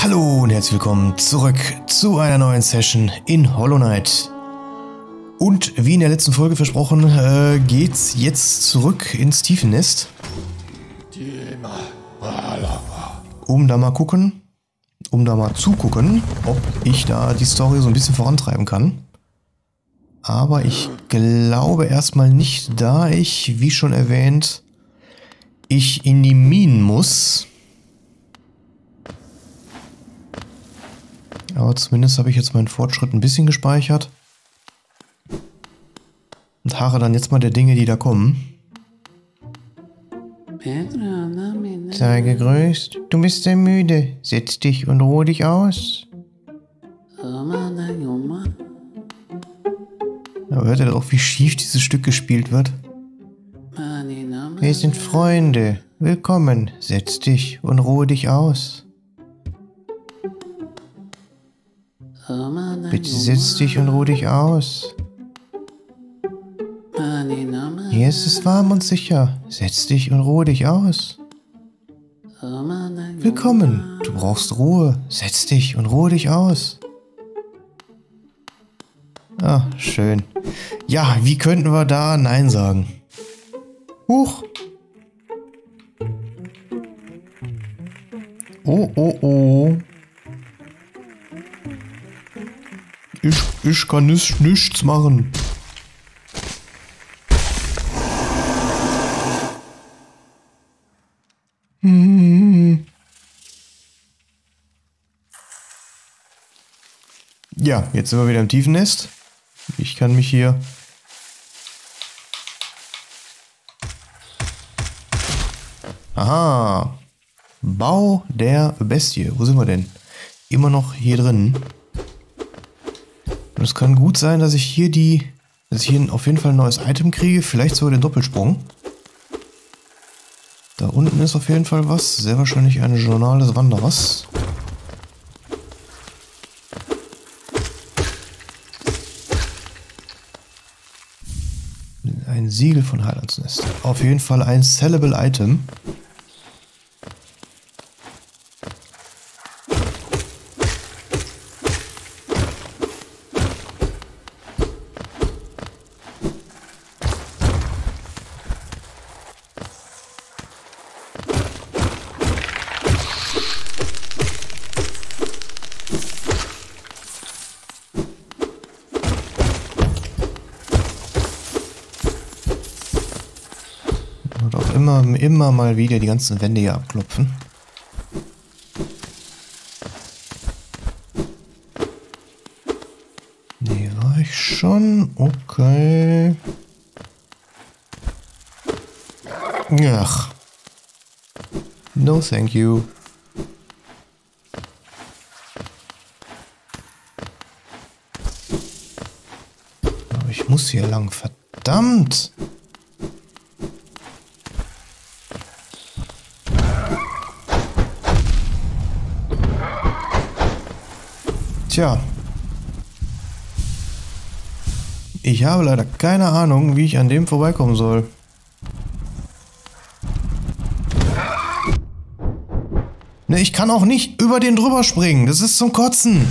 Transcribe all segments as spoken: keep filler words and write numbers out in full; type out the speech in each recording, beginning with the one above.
Hallo und herzlich willkommen zurück zu einer neuen Session in Hollow Knight. Und wie in der letzten Folge versprochen, äh, geht's jetzt zurück ins Tiefennest. Um da mal gucken, um da mal zugucken, ob ich da die Story so ein bisschen vorantreiben kann. Aber ich glaube erstmal nicht, da ich, wie schon erwähnt, ich in die Minen muss. Aber zumindest habe ich jetzt meinen Fortschritt ein bisschen gespeichert. Und harre dann jetzt mal der Dinge, die da kommen. Sei gegrüßt. Du bist sehr müde. Setz dich und ruh dich aus. Aber hört ihr das auch, wie schief dieses Stück gespielt wird? Wir sind Freunde. Willkommen. Setz dich und ruh dich aus. Bitte setz dich und ruh dich aus. Hier ist es warm und sicher. Setz dich und ruh dich aus. Willkommen. Du brauchst Ruhe. Setz dich und ruh dich aus. Ah, schön. Ja, wie könnten wir da Nein sagen? Huch. Oh, oh, oh. Ich, ich kann nichts, nichts machen. Hm. Ja, jetzt sind wir wieder im Tiefennest. Ich kann mich hier... Aha. Bau der Bestie. Wo sind wir denn? Immer noch hier drin. Und es kann gut sein, dass ich hier die, dass ich hier auf jeden Fall ein neues Item kriege. Vielleicht sogar den Doppelsprung. Da unten ist auf jeden Fall was. Sehr wahrscheinlich ein Journal des Wanderers. Ein Siegel von Heilandsnest. Auf jeden Fall ein sellable Item. Immer mal wieder die ganzen Wände hier abklopfen. Nee, war ich schon. Okay. Ach. No, thank you. Aber ich muss hier lang. Verdammt! Tja, ich habe leider keine Ahnung, wie ich an dem vorbeikommen soll. Ne, ich kann auch nicht über den drüber springen. Das ist zum Kotzen.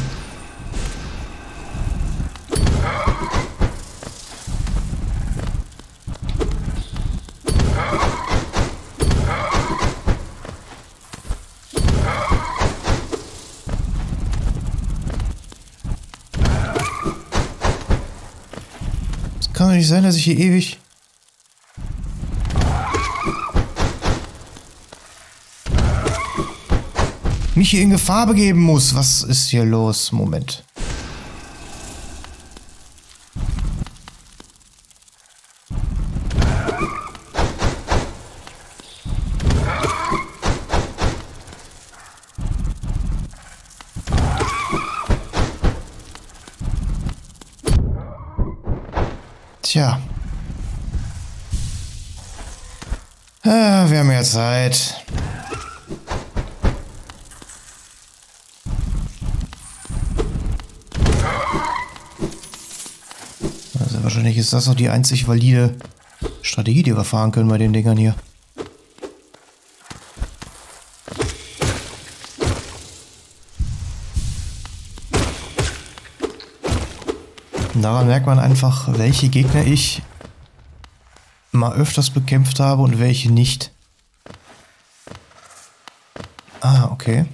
Kann doch nicht sein, dass ich hier ewig... mich hier in Gefahr begeben muss. Was ist hier los? Moment. Tja. Ah, wir haben ja Zeit. Also wahrscheinlich ist das auch die einzig valide Strategie, die wir fahren können bei den Dingern hier. Und daran merkt man einfach, welche Gegner ich mal öfters bekämpft habe und welche nicht. Ah, okay.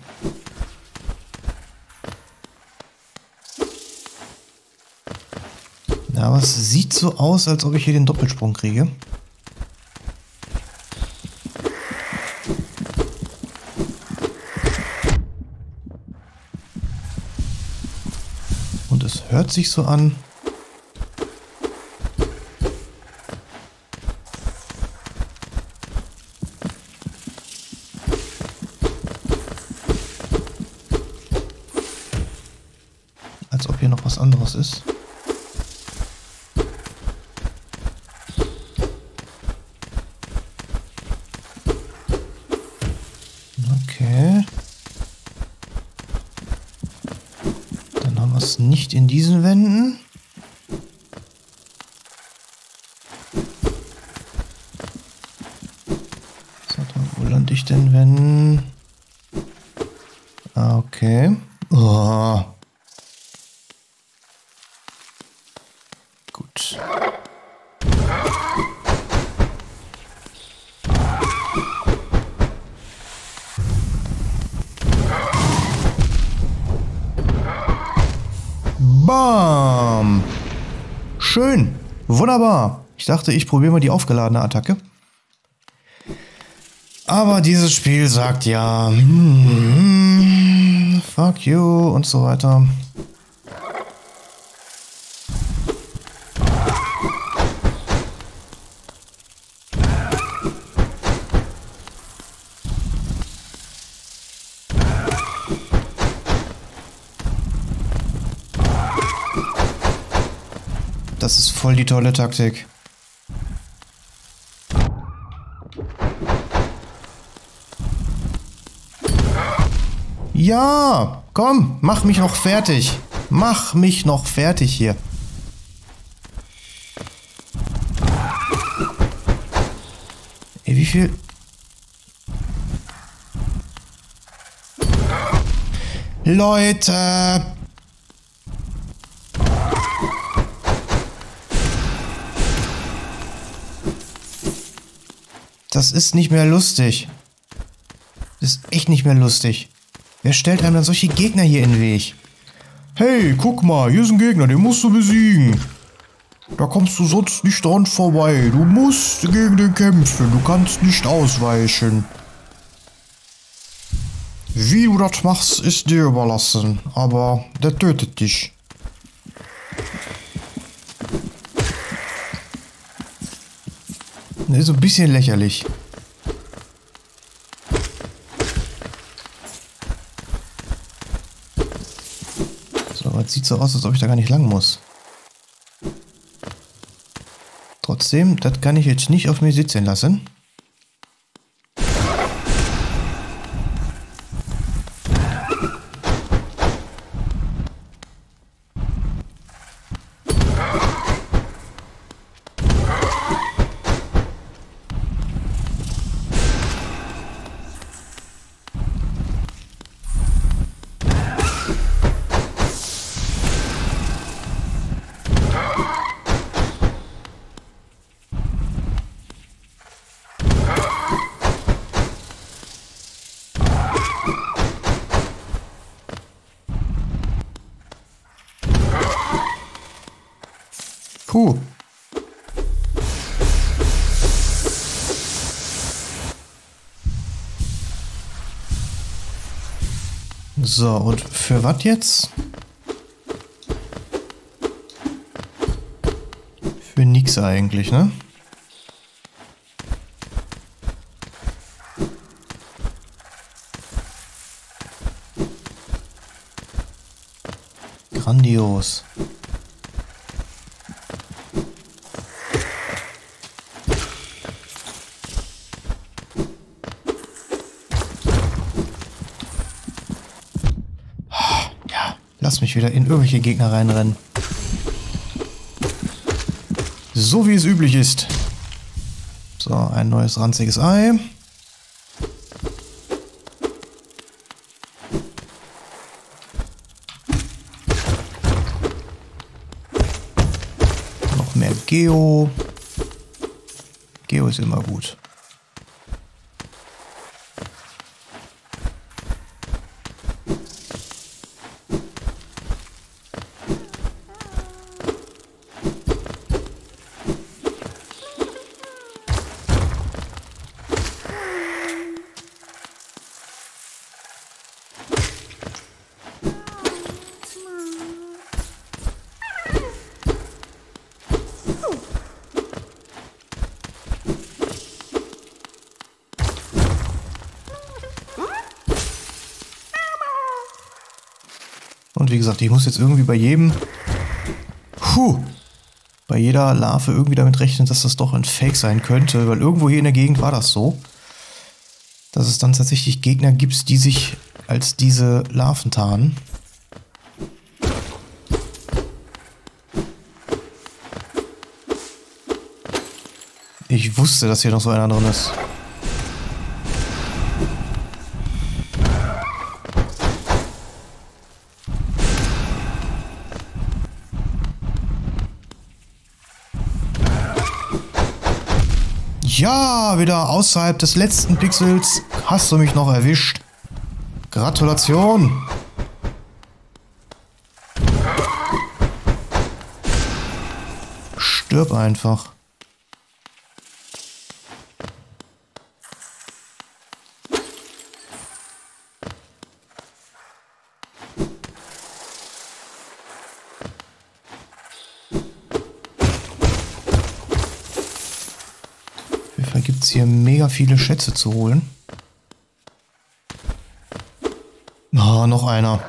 Ja, aber es sieht so aus, als ob ich hier den Doppelsprung kriege. Und es hört sich so an. Als ob hier noch was anderes ist. Nicht in diesen Wänden. So, wo lande ich denn, wenn... Ah, okay. Oh. Gut. Bam! Schön! Wunderbar! Ich dachte, ich probiere mal die aufgeladene Attacke. Aber dieses Spiel sagt ja... Mm, fuck you und so weiter. Das ist voll die tolle Taktik. Ja, komm, mach mich noch fertig. Mach mich noch fertig hier. Ey, wie viel? Leute! Das ist nicht mehr lustig. Das ist echt nicht mehr lustig. Wer stellt einem dann solche Gegner hier in den Weg? Hey, guck mal, hier ist ein Gegner, den musst du besiegen. Da kommst du sonst nicht dran vorbei. Du musst gegen den kämpfen, du kannst nicht ausweichen. Wie du das machst, ist dir überlassen, aber der tötet dich. Das ist so ein bisschen lächerlich. So, aber es sieht so aus, als ob ich da gar nicht lang muss. Trotzdem, das kann ich jetzt nicht auf mir sitzen lassen. Puh. So, und für was jetzt? Für nix eigentlich, ne? Grandios. Lass mich wieder in irgendwelche Gegner reinrennen. So wie es üblich ist. So, ein neues ranziges Ei. Geo. Geo ist immer gut. Wie gesagt, ich muss jetzt irgendwie bei jedem, puh, bei jeder Larve irgendwie damit rechnen, dass das doch ein Fake sein könnte, weil irgendwo hier in der Gegend war das so, dass es dann tatsächlich Gegner gibt, die sich als diese Larven tarnen. Ich wusste, dass hier noch so einer drin ist. Ja, wieder außerhalb des letzten Pixels hast du mich noch erwischt. Gratulation. Stirb einfach. Hier mega viele Schätze zu holen. Na, noch einer.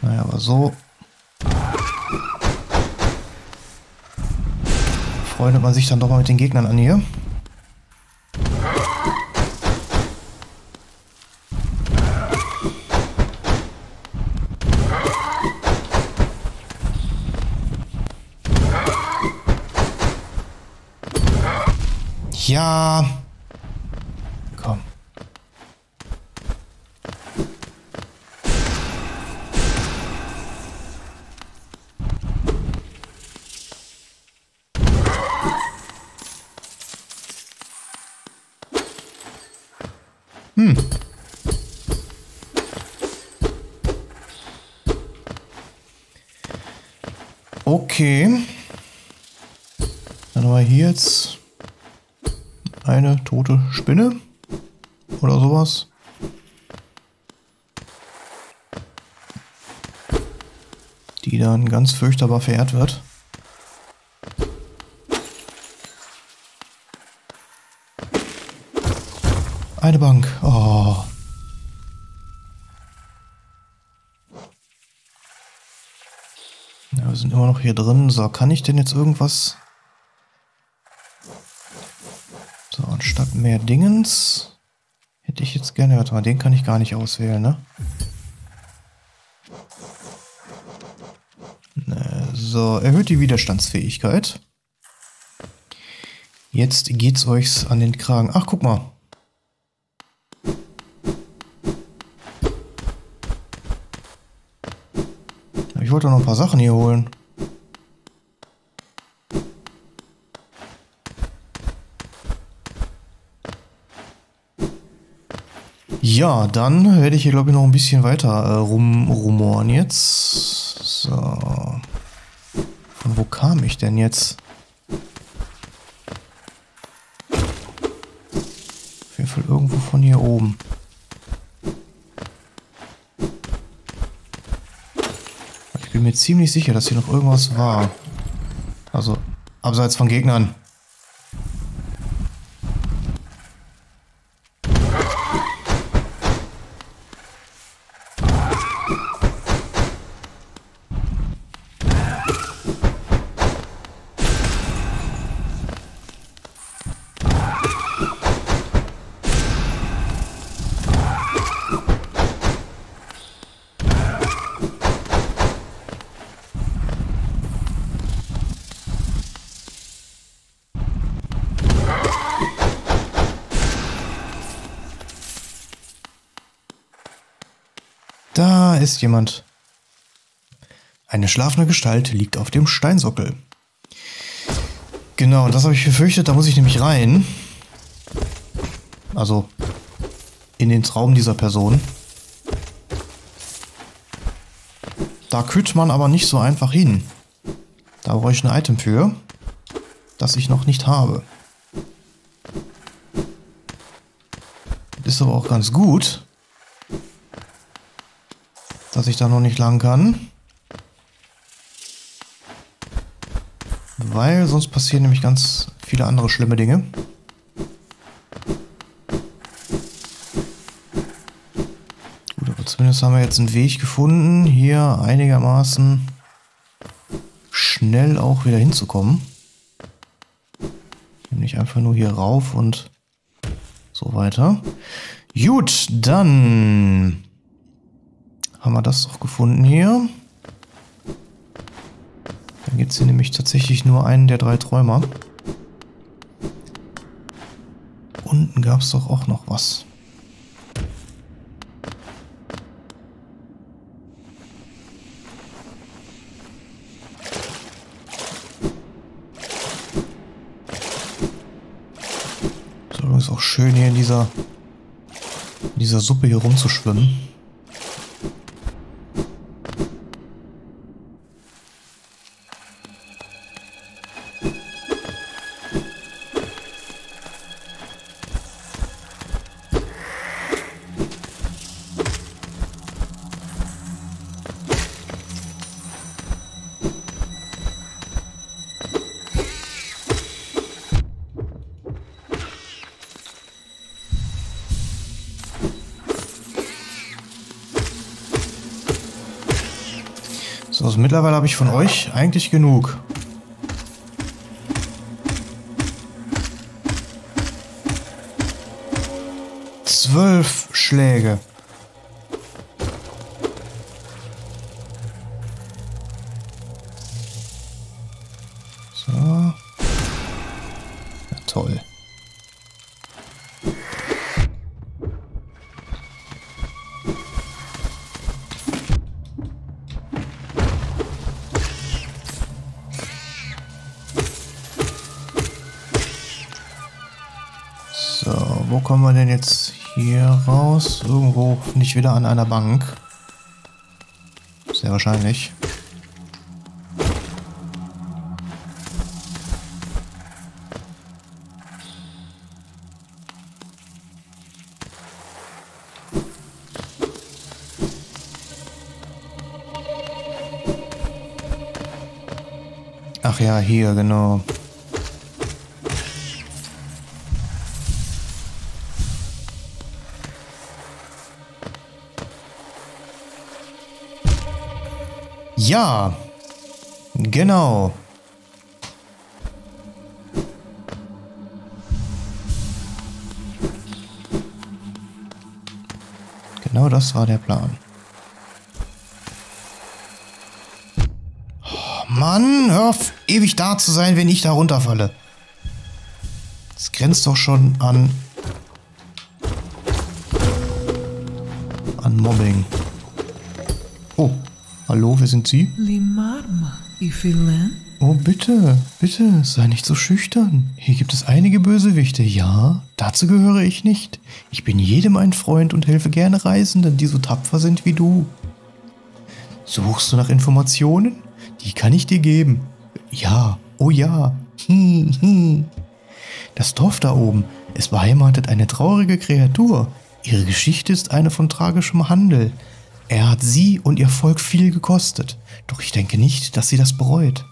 Naja, aber so freundet man sich dann doch mal mit den Gegnern an hier. Ja. Komm. Hm. Okay. Dann haben wir hier jetzt eine tote Spinne oder sowas. Die dann ganz fürchterbar verehrt wird. Eine Bank. Oh. Ja, wir sind immer noch hier drin. So, kann ich denn jetzt irgendwas... Statt mehr Dingens hätte ich jetzt gerne... Warte mal, den kann ich gar nicht auswählen, ne? Ne, so, erhöht die Widerstandsfähigkeit. Jetzt geht's euch an den Kragen. Ach, guck mal. Ich wollte noch ein paar Sachen hier holen. Ja, dann werde ich hier, glaube ich, noch ein bisschen weiter äh, rumrumoren jetzt. So. Von wo kam ich denn jetzt? Auf jeden Fall irgendwo von hier oben. Ich bin mir ziemlich sicher, dass hier noch irgendwas war. Also, abseits von Gegnern. Ist jemand. Eine schlafende Gestalt liegt auf dem Steinsockel. Genau, das habe ich befürchtet. Da muss ich nämlich rein. Also in den Traum dieser Person. Da kühlt man aber nicht so einfach hin. Da brauche ich ein Item für, das ich noch nicht habe. Das ist aber auch ganz gut, dass ich da noch nicht lang kann. Weil sonst passieren nämlich ganz viele andere schlimme Dinge. Gut, aber zumindest haben wir jetzt einen Weg gefunden, hier einigermaßen schnell auch wieder hinzukommen. Nämlich einfach nur hier rauf und so weiter. Gut, dann haben wir das doch gefunden hier. Dann gibt es hier nämlich tatsächlich nur einen der drei Träumer. Unten gab es doch auch noch was. Ist auch schön hier in dieser, in dieser Suppe hier rumzuschwimmen. Also mittlerweile habe ich von euch eigentlich genug. Zwölf Schläge. So. Ja, toll. Kommen wir denn jetzt hier raus? Irgendwo nicht wieder an einer Bank. Sehr wahrscheinlich. Ach ja, hier, genau. Ja, genau. Genau das war der Plan. Oh Mann, hör auf, ewig da zu sein, wenn ich da runterfalle. Das grenzt doch schon an... an Mobbing. Oh. Hallo, wer sind Sie? Limarma, Ifilen. Oh, bitte, bitte, sei nicht so schüchtern. Hier gibt es einige Bösewichte, ja, dazu gehöre ich nicht. Ich bin jedem ein Freund und helfe gerne Reisenden, die so tapfer sind wie du. Suchst du nach Informationen? Die kann ich dir geben. Ja, oh ja. Hm, hm. Das Dorf da oben, es beheimatet eine traurige Kreatur. Ihre Geschichte ist eine von tragischem Handel. Er hat sie und ihr Volk viel gekostet, doch ich denke nicht, dass sie das bereut.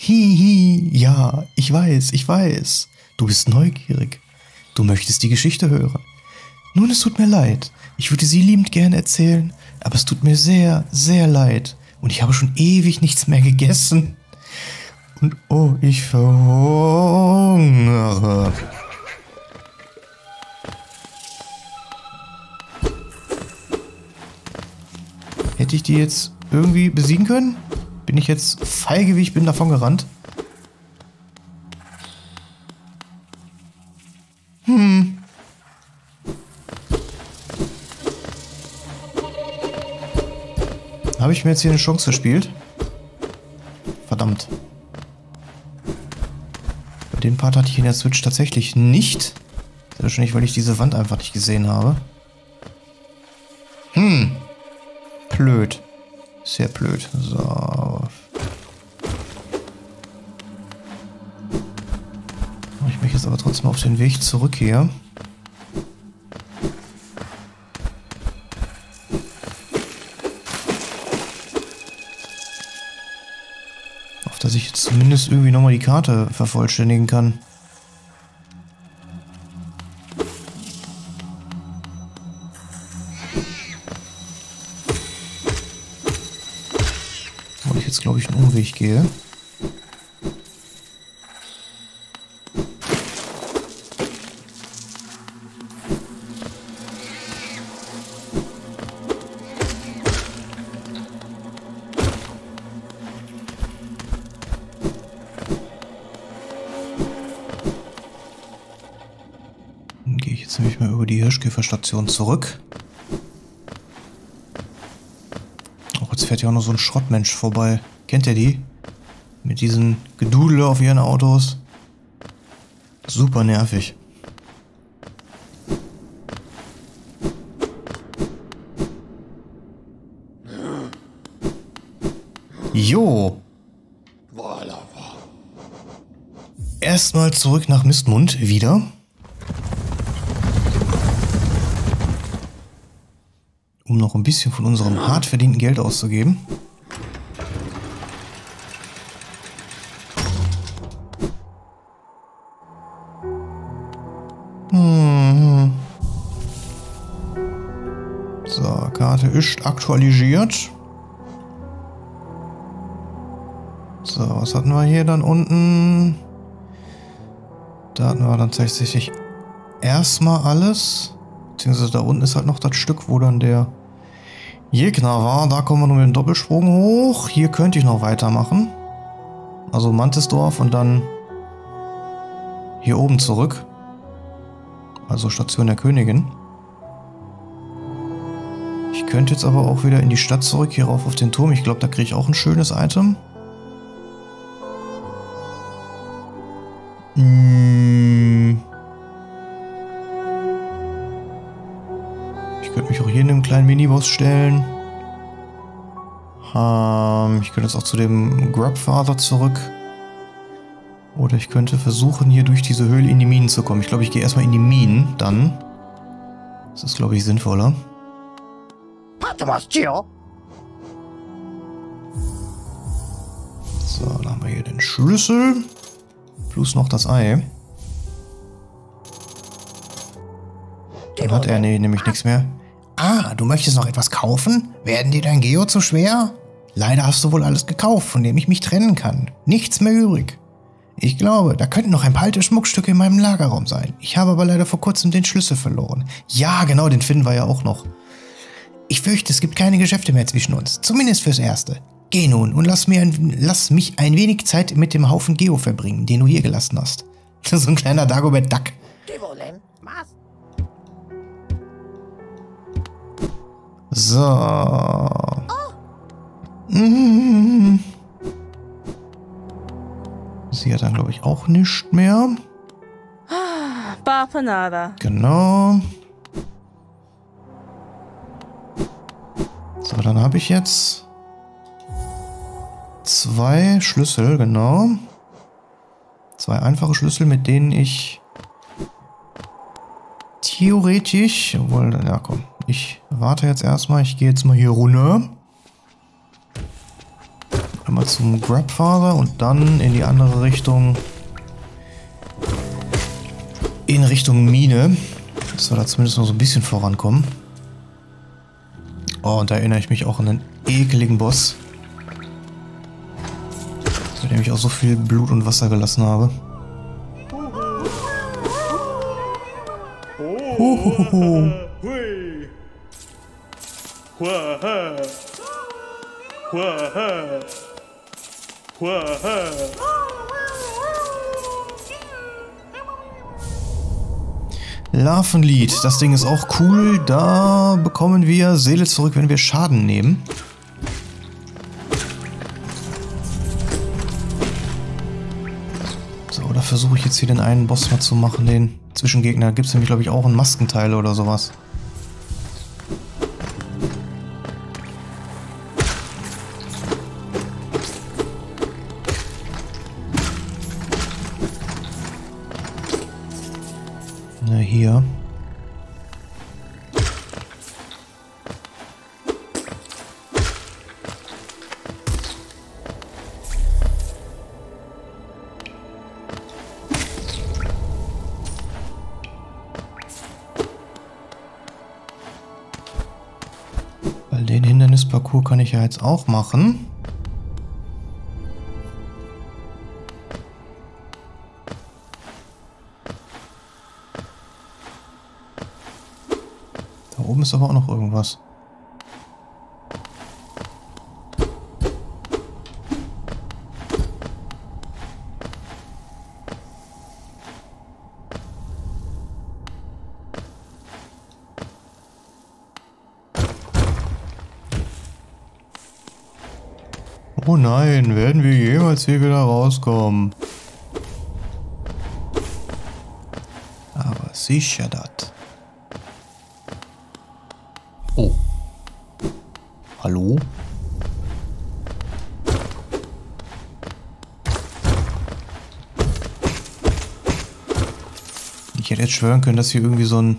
Hihi, ja, ich weiß, ich weiß. Du bist neugierig. Du möchtest die Geschichte hören. Nun, es tut mir leid. Ich würde sie liebend gern erzählen, aber es tut mir sehr, sehr leid. Und ich habe schon ewig nichts mehr gegessen. Und oh, ich verhungere. Hätte ich die jetzt irgendwie besiegen können? Bin ich jetzt feige, wie ich bin, davon gerannt? Hm. Habe ich mir jetzt hier eine Chance verspielt? Verdammt. Bei dem Part hatte ich in der Switch tatsächlich nicht. Sehr wahrscheinlich, weil ich diese Wand einfach nicht gesehen habe. Hm. Blöd. Sehr blöd. So. Ich mache jetzt aber trotzdem auf den Weg zurück hier. Auf dass ich jetzt zumindest irgendwie nochmal die Karte vervollständigen kann. Obwohl ich jetzt glaube ich einen Umweg gehe. Hirschkäferstation zurück. Auch jetzt fährt ja auch noch so ein Schrottmensch vorbei. Kennt ihr die? Mit diesen Gedudel auf ihren Autos. Super nervig. Jo. Erstmal zurück nach Mistmund wieder. Um noch ein bisschen von unserem hart verdienten Geld auszugeben. Hm. So, Karte ist aktualisiert. So, was hatten wir hier dann unten? Da hatten wir dann tatsächlich erstmal alles. Beziehungsweise da unten ist halt noch das Stück, wo dann der Gegner war, da kommen wir nur mit dem Doppelsprung hoch. Hier könnte ich noch weitermachen. Also Mantisdorf und dann hier oben zurück. Also Station der Königin. Ich könnte jetzt aber auch wieder in die Stadt zurück, hier rauf auf den Turm. Ich glaube, da kriege ich auch ein schönes Item. Kleinen Miniboss stellen. Ähm, ich könnte jetzt auch zu dem Grabfather zurück. Oder ich könnte versuchen, hier durch diese Höhle in die Minen zu kommen. Ich glaube, ich gehe erstmal in die Minen, dann. Das ist, glaube ich, sinnvoller. So, dann haben wir hier den Schlüssel. Plus noch das Ei. Dann hat er nee, nämlich nichts mehr. Ah, du möchtest noch etwas kaufen? Werden dir dein Geo zu schwer? Leider hast du wohl alles gekauft, von dem ich mich trennen kann. Nichts mehr übrig. Ich glaube, da könnten noch ein paar alte Schmuckstücke in meinem Lagerraum sein. Ich habe aber leider vor kurzem den Schlüssel verloren. Ja, genau, den finden wir ja auch noch. Ich fürchte, es gibt keine Geschäfte mehr zwischen uns. Zumindest fürs Erste. Geh nun und lass, mir ein, lass mich ein wenig Zeit mit dem Haufen Geo verbringen, den du hier gelassen hast. So ein kleiner Dagobert Duck. So. Mhm. Sie hat dann, glaube ich, auch nichts mehr. Genau. So, dann habe ich jetzt zwei Schlüssel, genau. Zwei einfache Schlüssel, mit denen ich theoretisch, obwohl, ja komm. Ich warte jetzt erstmal. Ich gehe jetzt mal hier runter. Einmal zum Grabfather und dann in die andere Richtung. In Richtung Mine. Dass wir da zumindest noch so ein bisschen vorankommen. Oh, und da erinnere ich mich auch an einen ekeligen Boss. Mit dem ich auch so viel Blut und Wasser gelassen habe. Hohoho. Larvenlied, das Ding ist auch cool. Da bekommen wir Seele zurück, wenn wir Schaden nehmen. versuche ich jetzt hier den einen Boss mal zu machen, den Zwischengegner. Da gibt es nämlich, glaube ich, auch einen Maskenteil oder sowas. Na, hier. Parcours kann ich ja jetzt auch machen. Da oben ist aber auch noch irgendwas. Oh nein, werden wir jemals hier wieder rauskommen? Aber sicher das. Oh. Hallo? Ich hätte jetzt schwören können, dass hier irgendwie so ein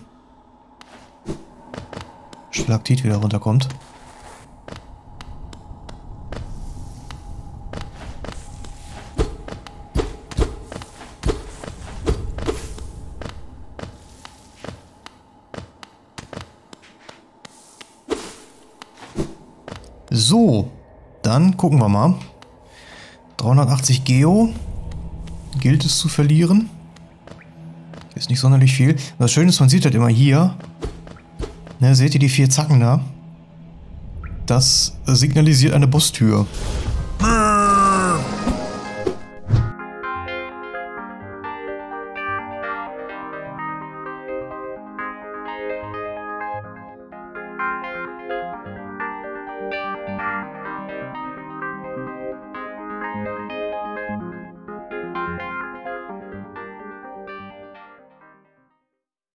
Stalaktit wieder runterkommt. So, dann gucken wir mal. dreihundertachtzig Geo gilt es zu verlieren. Ist nicht sonderlich viel. Das Schöne ist, man sieht halt immer hier. Ne, seht ihr die vier Zacken da? Das signalisiert eine Bustür.